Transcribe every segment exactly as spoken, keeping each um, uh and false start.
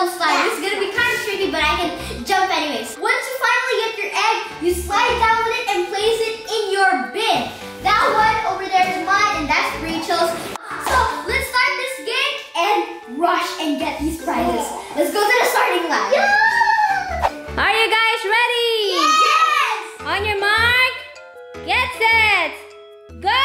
double slide. This is going to be kind of tricky, but I can jump anyways. Once you finally get your egg, you slide down with it and place it in your bin. That one over there is mine, and that's Rachel's. So let's start this game and rush and get these prizes. Let's go to the starting line. Yeah! Are you guys ready? Yes! Yes! On your mark, get set, go!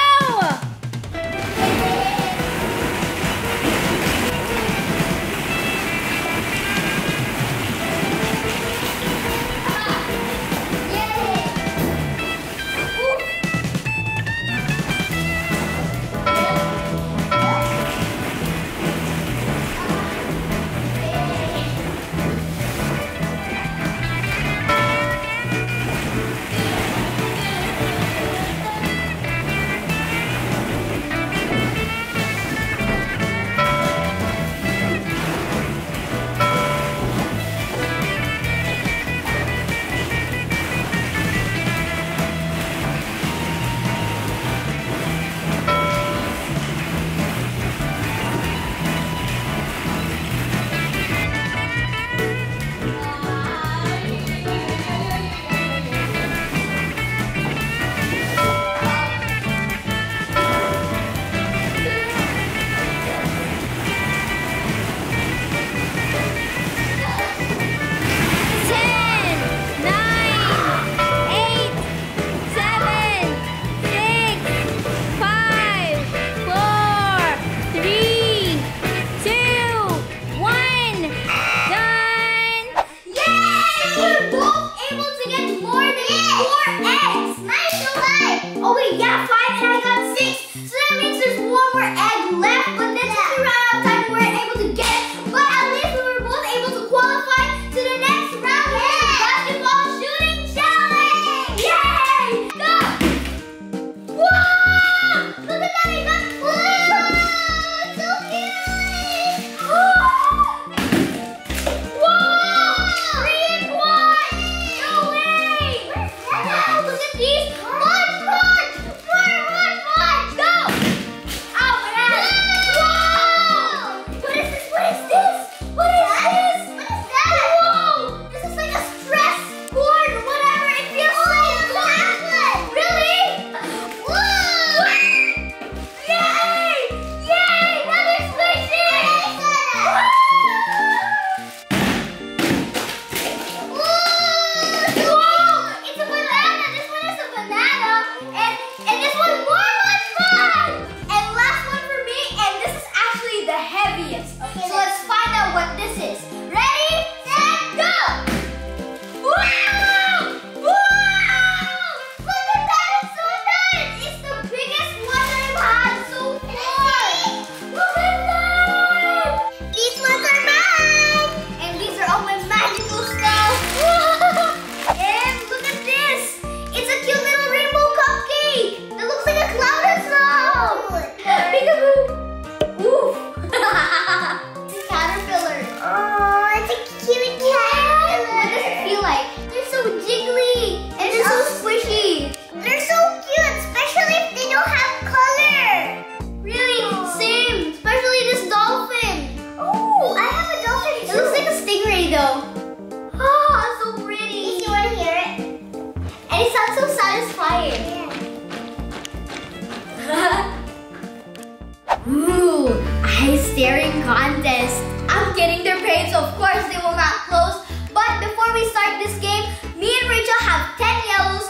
Staring contest. I'm getting their praise, so of course they will not close. But before we start this game, me and Rachel have ten yellows,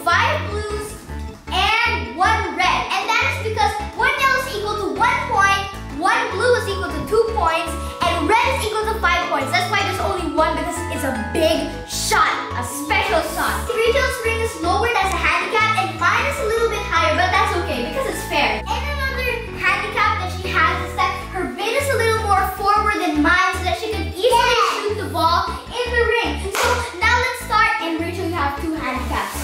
five blues, and one red. And that is because one yellow is equal to one point, one blue is equal to two points, and red is equal to five points. That's why there's only one, because it's a big shot, a special shot. Rachel's ring is lowered as a handicap, and mine is a little bit higher, but that's okay because it's fair. And another handicap that she has is that her bin is a little more forward than mine so that she can easily yeah. shoot the ball in the ring. So now let's start, and Rachel, you have two handicaps.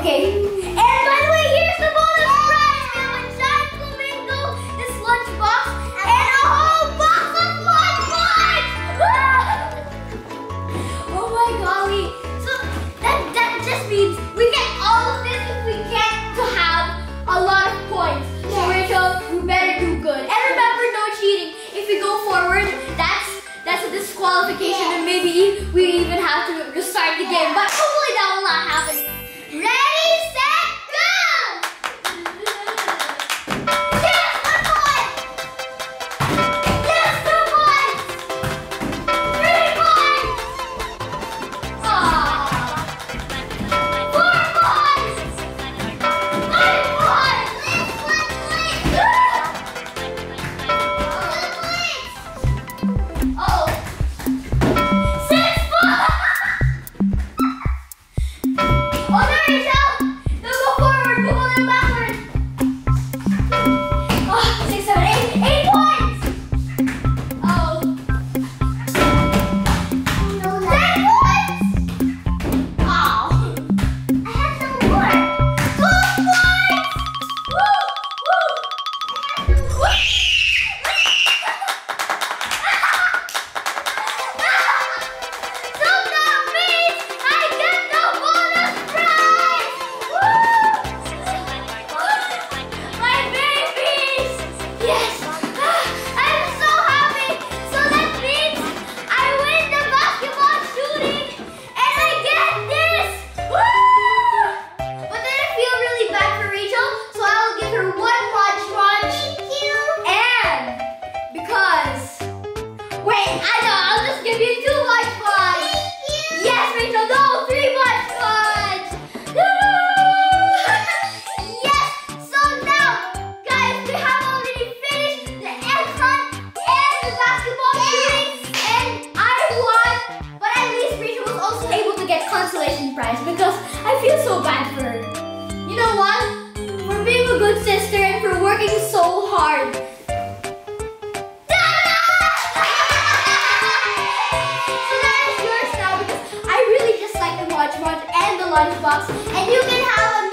Okay. And by the way, here's the bonus yeah. prize. We have a giant flamingo, this lunchbox, and a whole box of lunchbox! Oh my golly. So that, that just means we get all disqualification, and maybe we even have to restart the game, but hopefully that will not happen. Ready, set, go! Yes, the points! Yes, the points! Three points! Aww. Four points! Five points! Please, please, please! Because I feel so bad for her. You know what? For being a good sister and for working so hard. So that is yours now because I really just like the Watch Watch and the Lunchbox, and you can have a